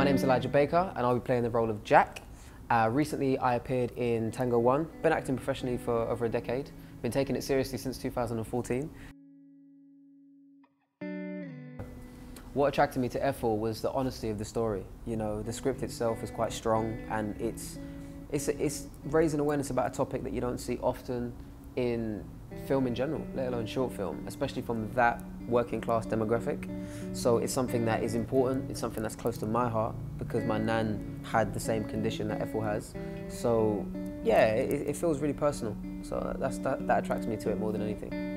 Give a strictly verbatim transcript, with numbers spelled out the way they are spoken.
My name's Elijah Baker and I'll be playing the role of Jack. Uh, recently I appeared in Tango One. Been acting professionally for over a decade. Been taking it seriously since two thousand fourteen. What attracted me to Ethel was the honesty of the story. You know, the script itself is quite strong and it's, it's, it's raising awareness about a topic that you don't see often in film in general, let alone short film, especially from that working class demographic. So it's something that is important, it's something that's close to my heart because my nan had the same condition that Ethel has. So yeah, it, it feels really personal. So that's, that, that attracts me to it more than anything.